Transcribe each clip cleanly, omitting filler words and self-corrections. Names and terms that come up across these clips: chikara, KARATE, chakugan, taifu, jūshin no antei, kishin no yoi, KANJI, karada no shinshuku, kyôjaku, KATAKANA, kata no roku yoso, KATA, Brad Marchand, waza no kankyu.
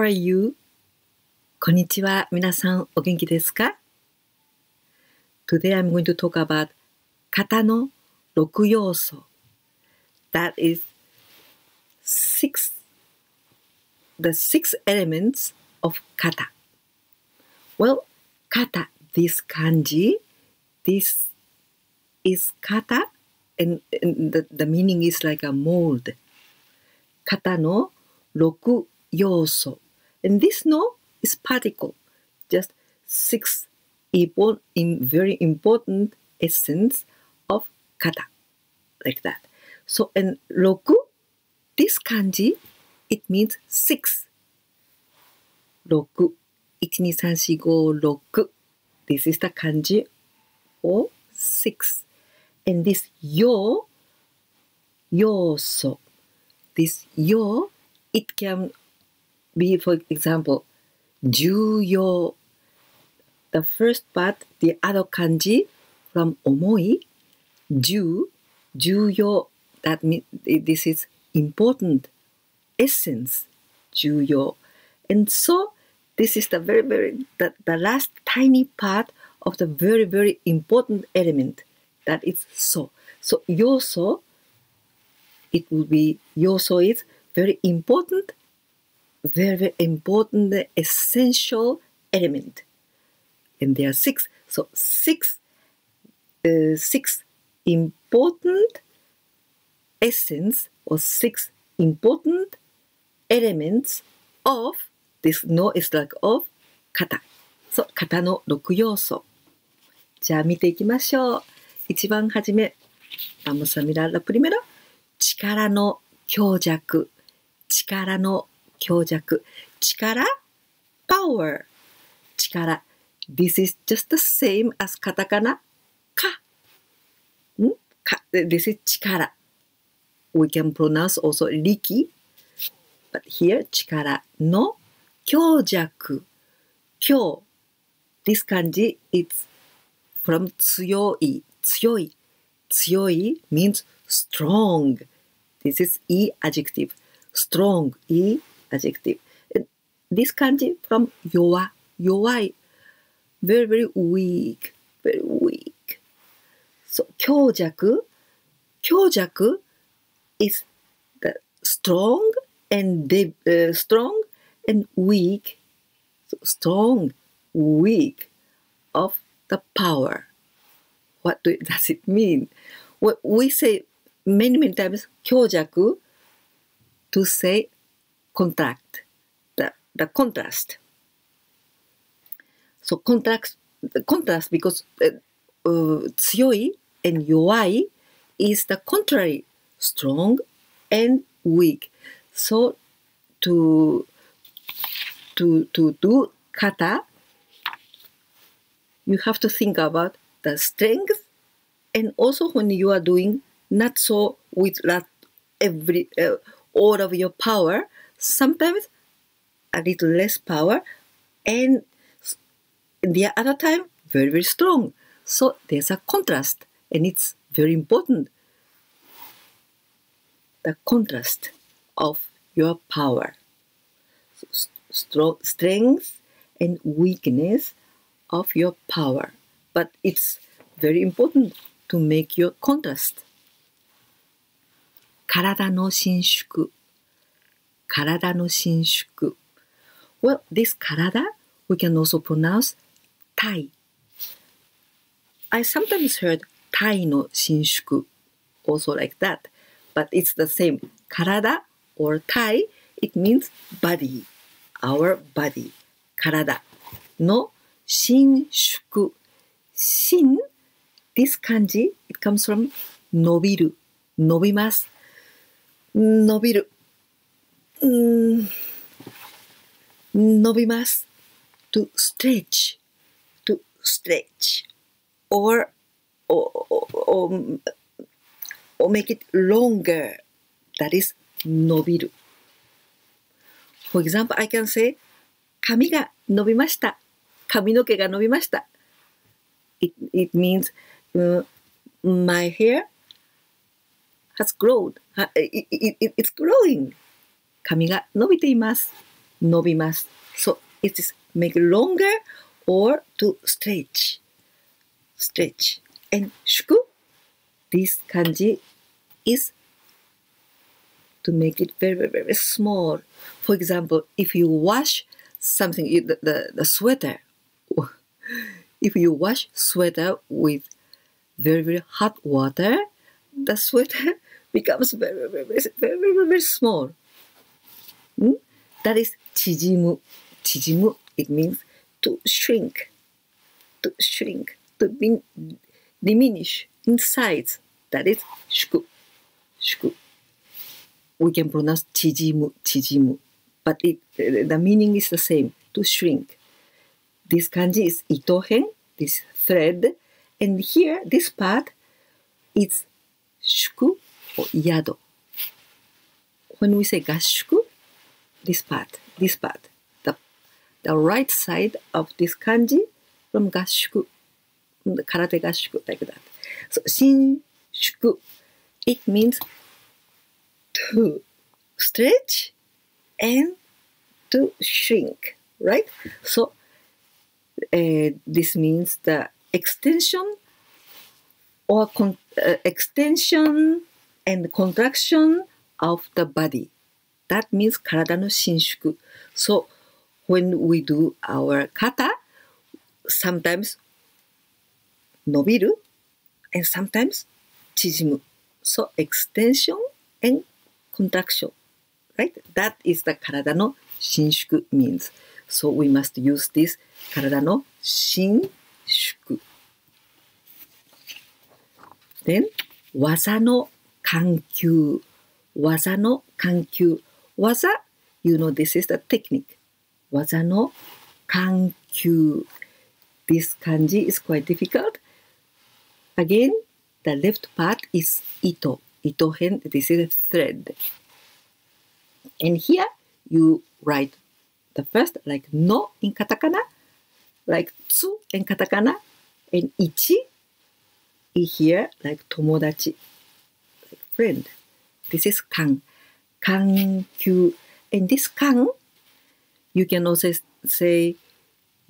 How are you? こんにちは。皆さん、お元気ですか? Today I'm going to talk about kata no roku yoso. That is the six elements of kata. Well, kata, this kanji, this is kata, and the meaning is like a mold. Kata no roku yoso. And this no is particle, just six very important essence of kata, like that. So, and roku, this kanji, it means six. Roku, 1, 2, 3, 4, 5, 6. This is the kanji of six. And this yo, yoso, this yo, it can be, for example, juyo, the first part, the other kanji from omoi, ju, juyo, that means this is important essence, juyo. And so this is the very, very, the last tiny part of the very, very important element, that is so. So yoso, it will be, yoso is very important, very important, essential element, and there are six. So six important essence or six important elements of this no is like of kata. So kata no roku yoso. じゃあ見ていきましょう。一番はじめ、vamos a mirar la primera. 力の強弱、力の kyôjaku. Chikara, power. Chikara. This is just the same as katakana. Ka. Ka. This is chikara. We can pronounce also riki. But here, chikara no kyôjaku. Kyo. This kanji, it's from tsuyoi. Tsuyoi. Tsuyoi means strong. This is e adjective. Strong. E adjective. This kanji from yowa, yowai, very, very weak, very weak. So kyôjaku, kyôjaku is the strong and strong and weak, so strong, weak of the power. What does it mean? Well, we say many, many times kyôjaku to say contract, the contrast. So contrast because tsuyoi and yowai is the contrary, strong and weak. So to do kata, you have to think about the strength, and also when you are doing not so with all of your power, sometimes a little less power, and the other time very, very strong. So there's a contrast, and it's very important, the contrast of your power. So strength and weakness of your power, but it's very important to make your contrast. Karada no shinshuku. Karada no shinshuku. Well, this karada, we can also pronounce tai. I sometimes heard tai no shinshuku, also like that, but it's the same. Karada or tai, it means body, our body. Karada no shinshuku. Shin, this kanji, it comes from nobiru, nobimasu, nobiru. 伸びます to stretch or make it longer, that is 伸びる. For example, I can say 髪が伸びました, 髪の毛が伸びました. It means my hair has grown, it's growing. 髪が伸びています nobimasu. So it is make longer or to stretch. Stretch. And shuku, this kanji is to make it very, very small. For example, if you wash something, the sweater, if you wash sweater with very, very hot water, the sweater becomes very, very, very, very, very small. Hmm? That is chijimu. Chijimu, it means to shrink, to shrink, to diminish in size. That is shuku, shuku. We can pronounce chijimu, chijimu, but the meaning is the same, to shrink. This kanji is itohen, this thread, and here, this part, it's shuku or yado. When we say gashuku, this part, the right side of this kanji from gashuku, the karate gashuku, like that. So, shinshuku, it means to stretch and to shrink, right? So this means the extension or extension and contraction of the body. That means karada no shinshuku. So when we do our kata, sometimes nobiru and sometimes chijimu. So extension and contraction, right? That is the karada no shinshuku means. So we must use this karada no shinshuku. Then waza no kankyu. Waza no kankyu. Waza, you know, this is the technique. Waza no kankyu. This kanji is quite difficult. Again, the left part is ito. Itohen, this is a thread. And here you write the first like no in katakana, like tsu in katakana, and ichi here like tomodachi, like friend. This is kan, kankyu. And this kan, you can also say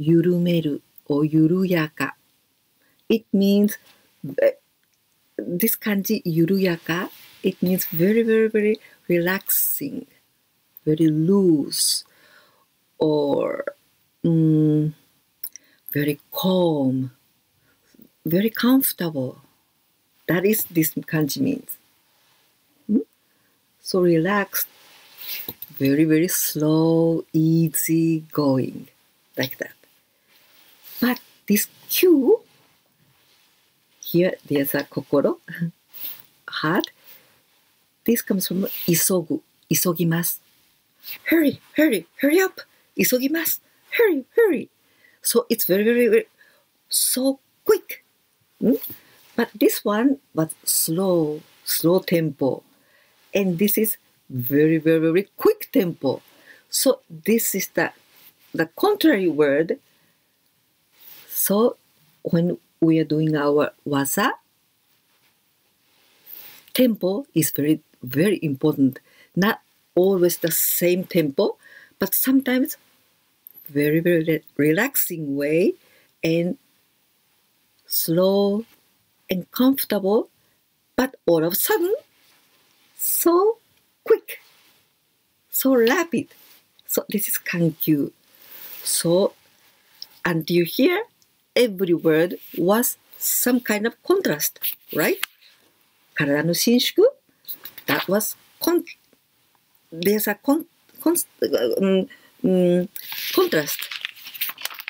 yurumeru or yuruyaka. It means this kanji yuruyaka, it means very, very, very relaxing, very loose, or very calm, very comfortable. That is this kanji means. So relaxed, very, very slow, easy going, like that. But this Q, here there's a kokoro, heart. This comes from isogu, isogimasu. Hurry, hurry, hurry up, isogimasu, hurry, hurry. So it's very, very, very, so quick. Hmm? But this one was slow, slow tempo. And this is very, very, very quick tempo. So this is the contrary word. So when we are doing our waza, tempo is very, very important. Not always the same tempo, but sometimes very, very relaxing way and slow and comfortable, but all of a sudden, so quick, so rapid. So this is kankyu. So until here, every word was some kind of contrast, right? Karada no shinshuku, that was there's a contrast.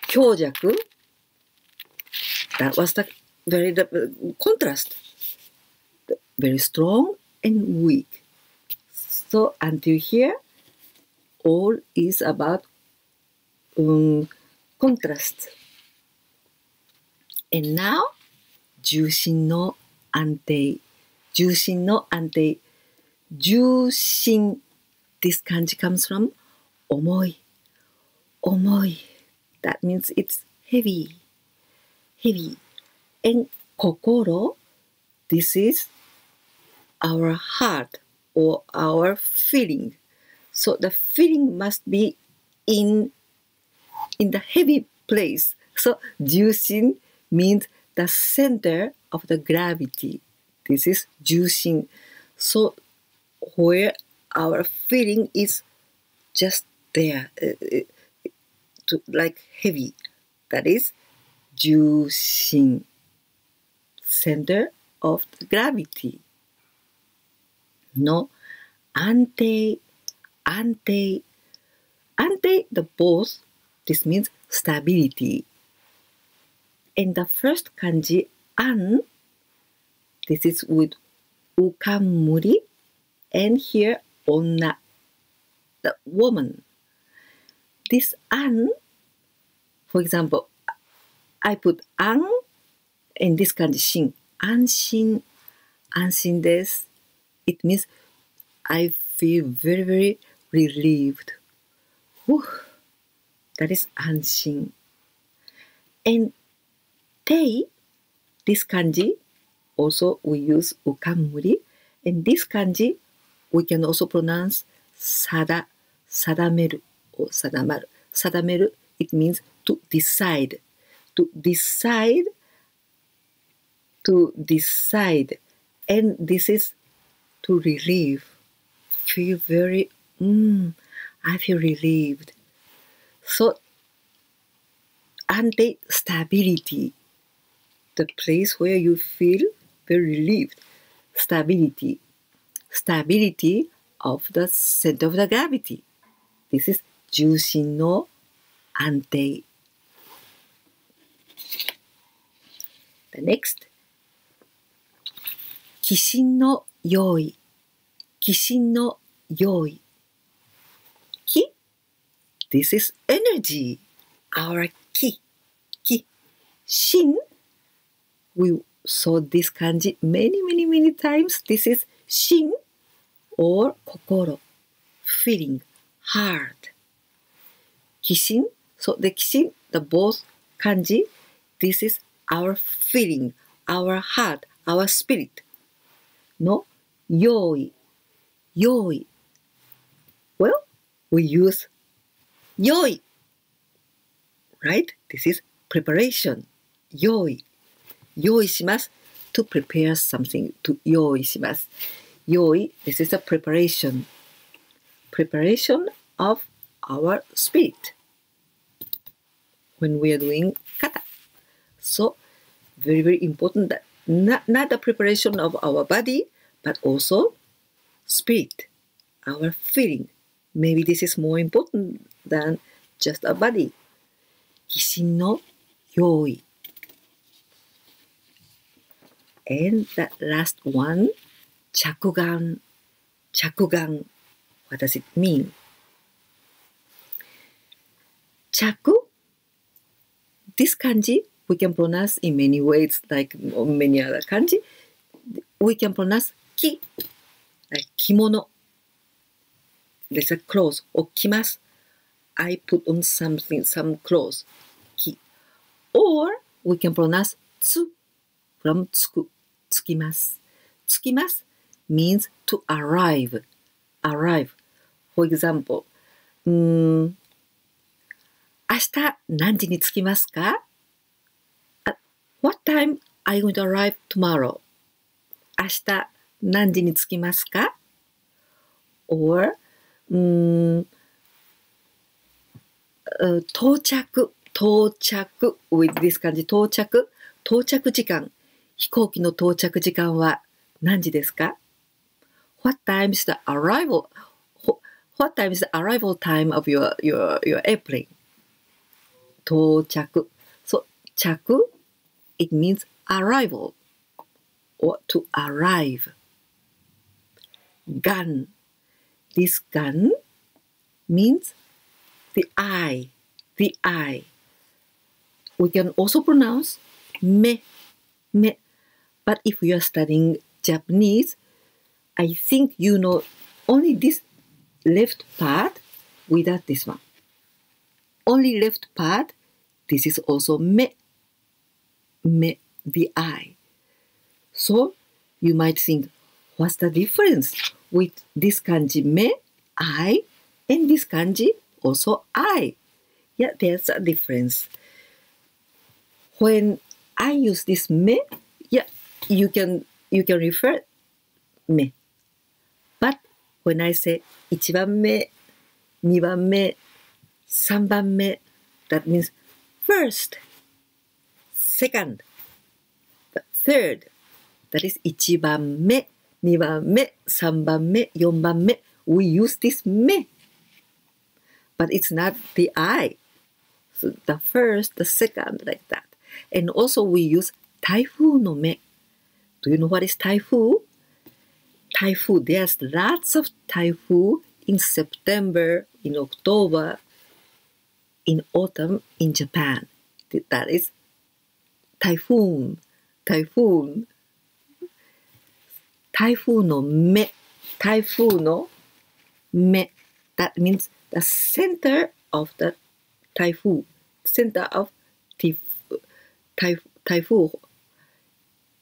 Kyôjaku, that was the very contrast, very strong and weak. So until here, all is about contrast. And now, jūshin no antei. Jūshin no antei. Jūshin, this kanji comes from omoi. Omoi, that means it's heavy, heavy. And kokoro, this is our heart or our feeling. So the feeling must be in the heavy place. So jūshin means the center of the gravity. This is jūshin. So where our feeling is just there, like heavy. That is jūshin, center of the gravity. No antei, antei, antei, the both. This means stability. And the first kanji an, this is with ukamuri, and here onna, the woman. This an, for example, I put an in this kanji shin, anshin, anshin desu. It means I feel very, very relieved. Whew. That is anshin. And tei, this kanji, also we use ukamuri. And this kanji, we can also pronounce sada, sadameru, or sadamaru. Sadameru, it means to decide. To decide, to decide. And this is to relieve. Feel very, I feel relieved. So, ante stability, the place where you feel very relieved, stability, stability of the center of the gravity. This is jūshin no antei. The next, kishin no yoi, kishin no yoi. Ki, this is energy, our ki, ki. Shin, we saw this kanji many, many, many times. This is shin or kokoro, feeling, heart. Kishin, so the kishin, the both kanji, this is our feeling, our heart, our spirit. No, yoi, yoi. Well, we use yoi, right? This is preparation. Yoi. Yoi shimasu, to prepare something. To yoi shimasu. Yoi, this is a preparation. Preparation of our spirit when we are doing kata. So, very, very important that not the preparation of our body, but also spirit, our feeling. Maybe this is more important than just a body. Kishin no yoi. And the last one, chakugan. Chakugan. What does it mean? Chaku. This kanji we can pronounce in many ways, like many other kanji. We can pronounce ki, like kimono. There's a clothes, or kimasu. I put on something, some clothes. Ki. Or we can pronounce tsu, from tsuku, tsukimasu. Tsukimasu means to arrive, arrive. For example, ashita nanji ni tsukimasu ka? At what time are you going to arrive tomorrow? Ashita nanji ni tsukimasu ka? Or, 到着、到着 with this kanji 到着、到着時間、飛行機の到着時間は何時ですか? What time is the arrival? What time is the arrival time of your airplane? 到着 So 着 it means arrival or to arrive. Gun, this gun means the eye, the eye. We can also pronounce me, me. But if you are studying Japanese, I think you know only this left part without this one. Only left part, this is also me, me, the eye. So you might think, what's the difference with this kanji me, eye, and this kanji also I. Yeah, there's a difference. When I use this me, yeah, you can refer me. But when I say 1番目, 2番目, 3番目, that means first, second, third. That is 1番目, 2番目, 3番目, 4番目. We use this me. But it's not the I. So the first, the second, like that. And also we use taifu no me. Do you know what is taifu? Taifu, there's lots of taifu in September, in October, in autumn, in Japan. That is typhoon, typhoon. Taifu no me, taifu no me. That means the center of the taifu, center of taifu.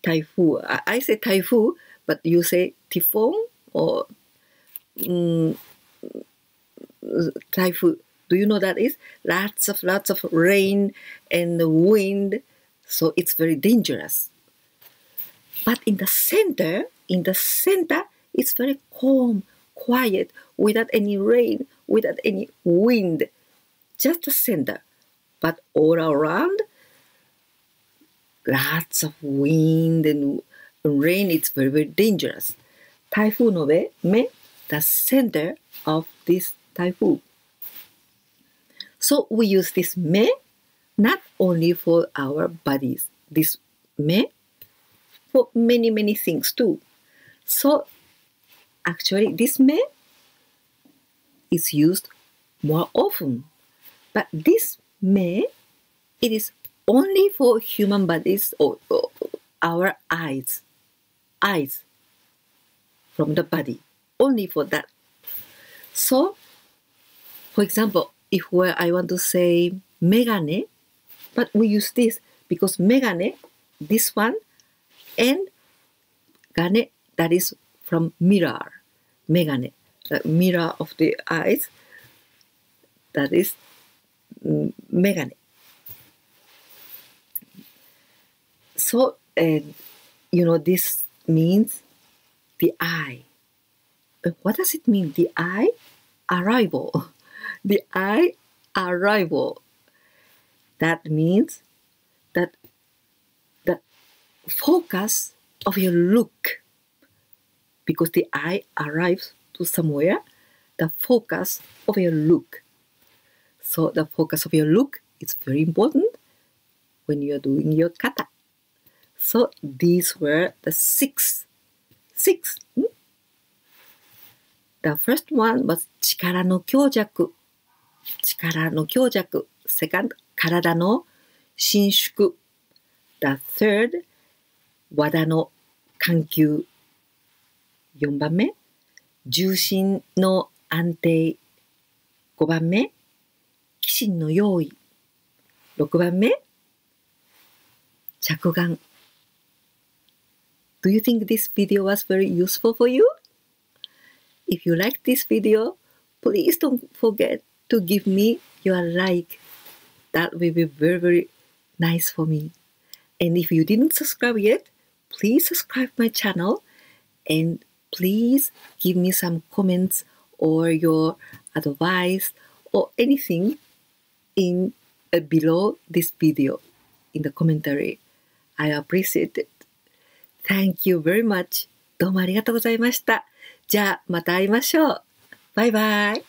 Taifu. I say taifu, but you say typhoon or taifu. Do you know that is? Lots of rain and wind, so it's very dangerous. But in the center, it's very calm, quiet, without any rain, without any wind, just the center. But all around, lots of wind and rain, it's very, very dangerous. Taifu no me, the center of this taifu. So we use this me not only for our bodies, this me for many, many things too. So actually this me is used more often, but this me, it is only for human bodies or our eyes from the body, only for that. So for example, if where I want to say megane, but we use this because megane, this one, and gane, that is from mirror. Megane, the mirror of the eyes, that is megane. So, you know, this means the eye. What does it mean, the eye? Arrival. The eye arrival. That means that the focus of your look, because the eye arrives to somewhere, the focus of your look. So the focus of your look is very important when you are doing your kata. So these were the six. The first one was chikara no kyôjaku. Chikara no kyôjaku. Second, karada no shinshuku. The third, waza no kankyu. 4番目, jūshin no antei. 5番目, kishin no yoi. 6番目, chakugan. Do you think this video was very useful for you? If you like this video, please don't forget to give me your like. That will be very, very nice for me. And if you didn't subscribe yet, please subscribe my channel and please give me some comments or your advice or anything in below this video in the commentary. I appreciate it. Thank you very much. どうもありがとうございました。じゃあまた会いましょう。バイバイ。